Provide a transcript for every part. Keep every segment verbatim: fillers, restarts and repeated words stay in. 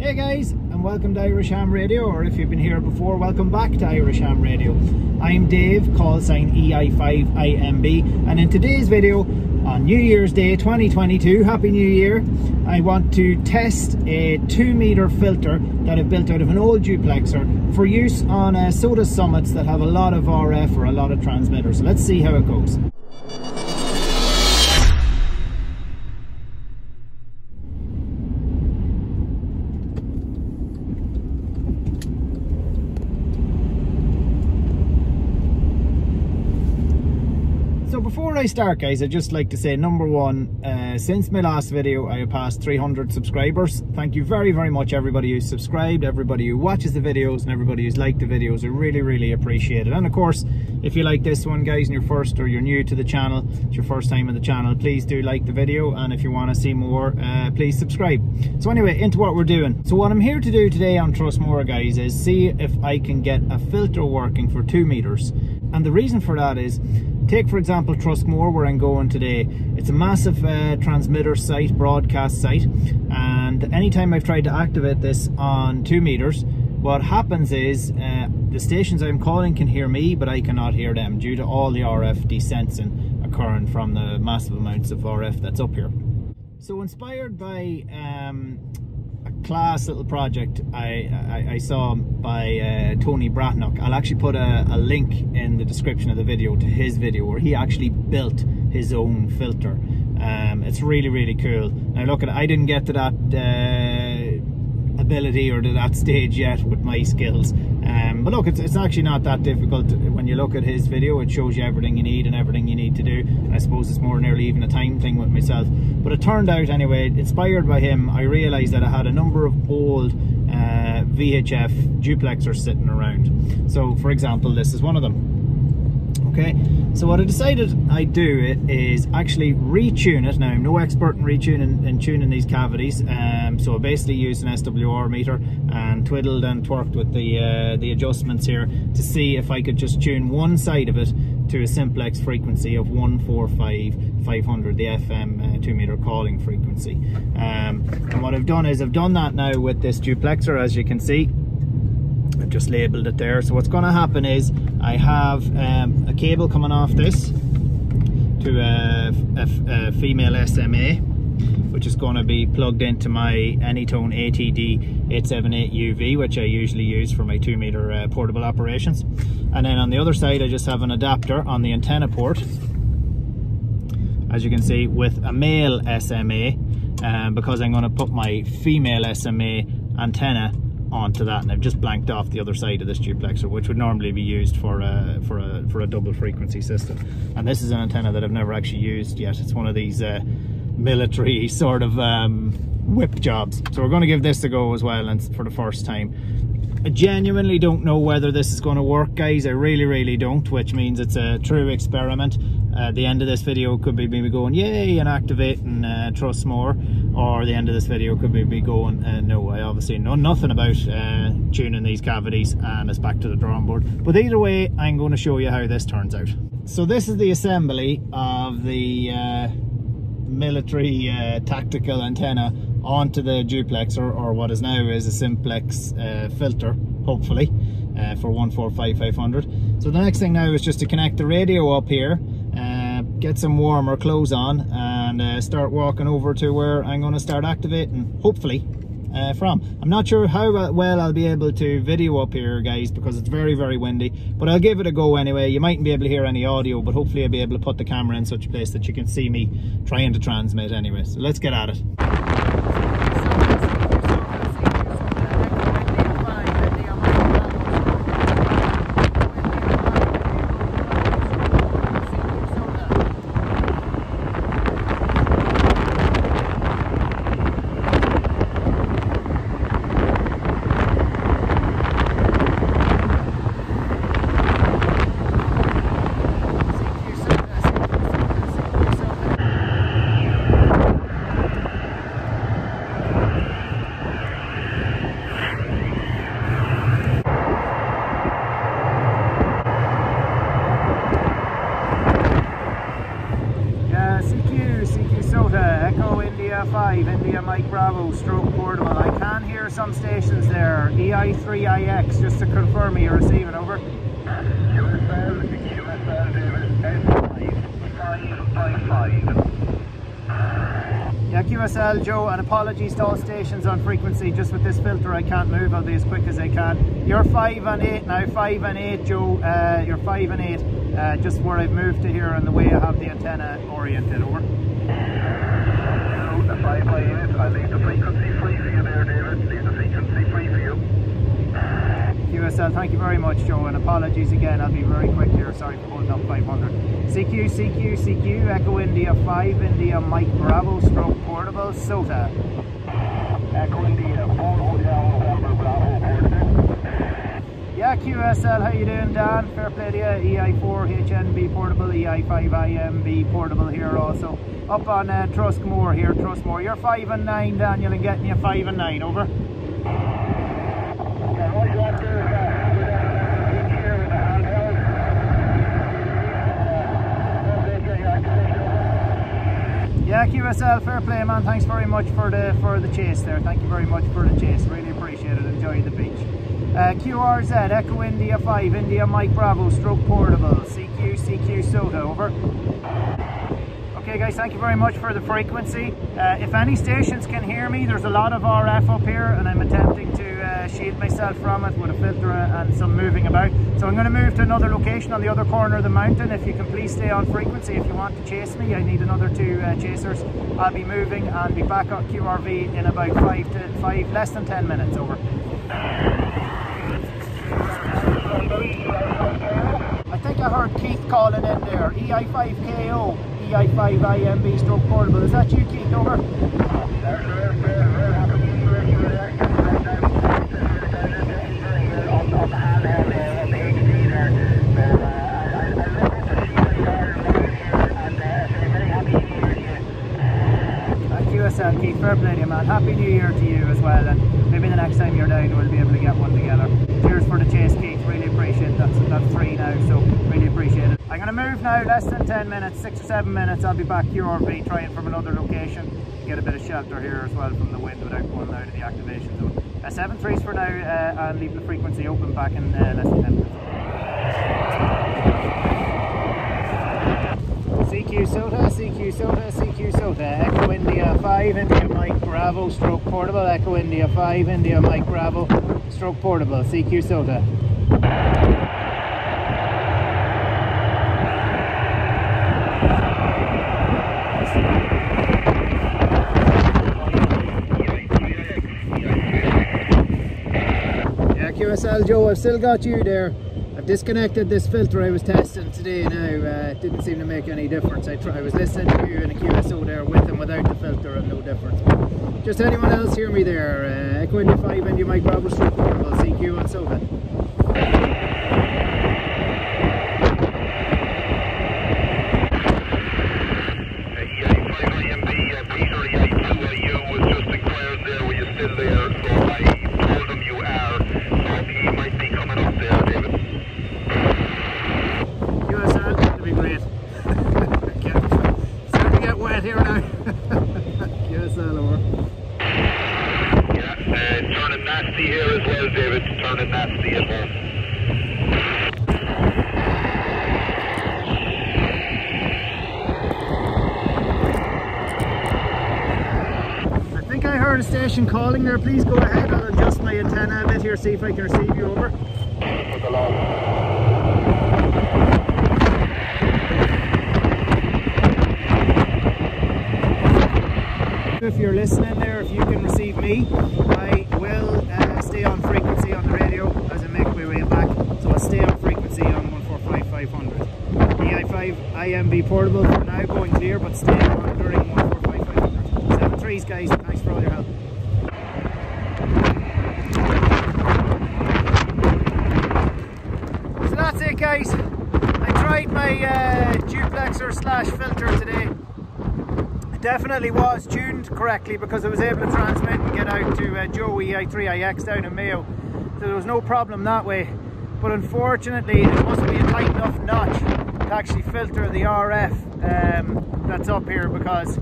Hey guys, and welcome to Irish Ham Radio, or if you've been here before, welcome back to Irish Ham Radio. I'm Dave, call sign E I five I M B, and in today's video on New Year's Day twenty twenty-two, Happy New Year, I want to test a two meter filter that I've built out of an old duplexer for use on uh, SOTA summits that have a lot of R F or a lot of transmitters. So let's see how it goes. Before I start, guys, I'd just like to say, number one, uh, since my last video I have passed three hundred subscribers. Thank you very very much everybody who's subscribed, everybody who watches the videos, and everybody who's liked the videos. I really really appreciate it. And of course, if you like this one, guys, and you're first or you're new to the channel, it's your first time on the channel, please do like the video, and if you want to see more, uh, please subscribe. So anyway, into what we're doing. So what I'm here to do today on Truskmore, guys, is see if I can get a filter working for two meters. And the reason for that is, take for example Truskmore, where I'm going today. It's a massive uh, transmitter site, broadcast site, and anytime I've tried to activate this on two meters, what happens is uh, the stations I'm calling can hear me, but I cannot hear them due to all the R F desensing occurring from the massive amounts of R F that's up here. So inspired by um, class little project I, I, I saw by uh, Tony Bratnock. I'll actually put a, a link in the description of the video to his video where he actually built his own filter. Um, it's really really cool. Now look at it, I didn't get to that uh, ability or to that stage yet with my skills, um, but look, it's, it's actually not that difficult. When you look at his video, it shows you everything you need and everything you need to do, and I suppose it's more nearly even a time thing with myself. But it turned out anyway, inspired by him, I realised that I had a number of old uh, V H F duplexers sitting around. So for example, this is one of them. Okay, so what I decided I'd do it is actually retune it. Now I'm no expert in retuning and tuning these cavities, um, so I basically used an S W R meter and twiddled and twerked with the, uh, the adjustments here to see if I could just tune one side of it to a simplex frequency of one four five five hundred, the F M uh, two meter calling frequency. Um, and what I've done is I've done that now with this duplexer, as you can see. I've just labelled it there. So what's going to happen is I have um, a cable coming off this to a, a, a female S M A, which is going to be plugged into my Anytone A T D eight seven eight U V, which I usually use for my two meter uh, portable operations. And then on the other side I just have an adapter on the antenna port, as you can see, with a male S M A, um, because I'm going to put my female S M A antenna onto that, and I've just blanked off the other side of this duplexer, which would normally be used for a, for a, for a double frequency system. And this is an antenna that I've never actually used yet. It's one of these uh, military sort of um, whip jobs. So we're going to give this a go as well, and for the first time. I genuinely don't know whether this is going to work, guys. I really really don't, which means it's a true experiment. At the end of this video could be maybe going yay and activating uh, Truskmore, or the end of this video could be me going uh, no, I obviously know nothing about uh, tuning these cavities and it's back to the drawing board. But either way, I'm going to show you how this turns out. So this is the assembly of the uh, military uh, tactical antenna onto the duplexer, or what is now is a simplex uh, filter, hopefully, uh, for one four five five hundred. So the next thing now is just to connect the radio up here, uh, get some warmer clothes on, and uh, start walking over to where I'm going to start activating, hopefully, uh, from. I'm not sure how well I'll be able to video up here, guys, because it's very very windy, but I'll give it a go anyway. You mightn't be able to hear any audio, but hopefully I'll be able to put the camera in such a place that you can see me trying to transmit anyway. So let's get at it. some stations there, E I three I X, just to confirm me, you're receiving, over. Q S L, Q S L, S five five five. Yeah, Q S L, Joe, and apologies to all stations on frequency, just with this filter I can't move, I'll be as quick as I can. You're five and eight now, five and eight, Joe, uh, you're five and eight, uh, just where I've moved to here on the way I have the antenna oriented, over. So, five by eight, I leave the frequency free for you there, David, leave the frequency free for you. Q S L, thank you very much, Joe, and apologies again, I'll be very quick here, sorry for holding up five hundred. C Q, C Q, C Q, Echo India five, India Mike Bravo, stroke portable, SOTA. Echo India four, Hotel November Bravo, portable. Yeah, Q S L, how you doing, Dan? Fair play to you. E I four H N B portable, E I five I M B portable here also. Up on uh, Truskmore here, Truskmore. You're five and nine, Daniel, and getting you five and nine, over. Yeah, Q S L, fair play, man. Thanks very much for the for the chase there. Thank you very much for the chase. Really appreciate it. Enjoy the beach. Uh, Q R Z, Echo India five, India Mike Bravo, stroke portable. C Q, C Q, SOTA, over. Okay, guys, thank you very much for the frequency. Uh, if any stations can hear me, there's a lot of R F up here, and I'm attempting to uh, shield myself from it with a filter and some moving about. So I'm going to move to another location on the other corner of the mountain. If you can please stay on frequency if you want to chase me. I need another two uh, chasers. I'll be moving and be back at Q R V in about five to five, less than ten minutes, over. I think I heard Keith calling in there. E I five K O. E I five I M B stroke portable. Is that you, Keith? Over. Q S L, Keith, fair play to you, man. Happy New Year to you as well, and maybe the next time you're down we'll be able to get one together. Cheers for the chase, Keith. Really appreciate that. That's free now, so really appreciate it. I'm going to move now, less than ten minutes, six or seven minutes, I'll be back Q R V, trying from another location, get a bit of shelter here as well from the wind without going out of the activation zone. Uh, seven threes for now, uh, and leave the frequency open back in uh, less than ten minutes. C Q SOTA, C Q SOTA, C Q SOTA, Echo India five, India Mike Bravo, stroke portable, Echo India five, India Mike Bravo, stroke portable, C Q SOTA. Q S L, Joe, I've still got you there. I've disconnected this filter I was testing today now. Uh, it didn't seem to make any difference. I, try, I was listening to you in a Q S O there with and without the filter and no difference. But just anyone else hear me there? Uh, Echo India five, India Mike Bravo, stroke portable, C Q and SOTA. Calling there, please go ahead. I'll adjust my antenna a bit here, see if I can receive you, over. If you're listening there, if you can receive me, I will uh, stay on frequency on the radio as I make my way back. So I'll stay on frequency on one four five five hundred. E I five I M B portable for now, going clear, but stay on during one four five five hundred. Seven threes, guys. Thanks for all your help. That's it, guys. I tried my uh, duplexer slash filter today. It definitely was tuned correctly because I was able to transmit and get out to uh, Joe E I three I X down in Mayo. So there was no problem that way. But unfortunately, it must be a tight enough notch to actually filter the R F um, that's up here, because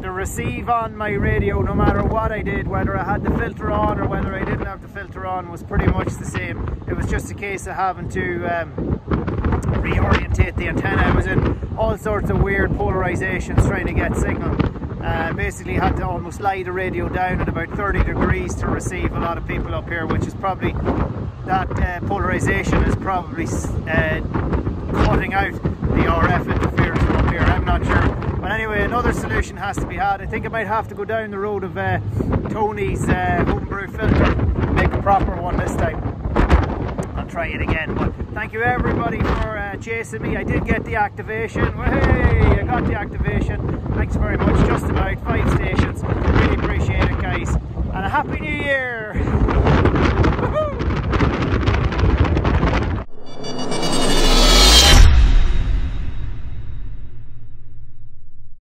the receive on my radio, no matter what I did, whether I had the filter on or whether I have the filter on was pretty much the same. It was just a case of having to um, reorientate the antenna. I was in all sorts of weird polarizations trying to get signal. Uh, basically had to almost lie the radio down at about thirty degrees to receive a lot of people up here, which is probably, that uh, polarization is probably uh, cutting out the R F interference from up here, I'm not sure. But anyway, another solution has to be had. I think I might have to go down the road of uh, Tony's uh, homebrew filter, make a proper one this time. I'll try it again, but thank you everybody for uh, chasing me. I did get the activation. Hey, I got the activation. Thanks very much, just about five stations, really appreciate it guys, and a happy new year!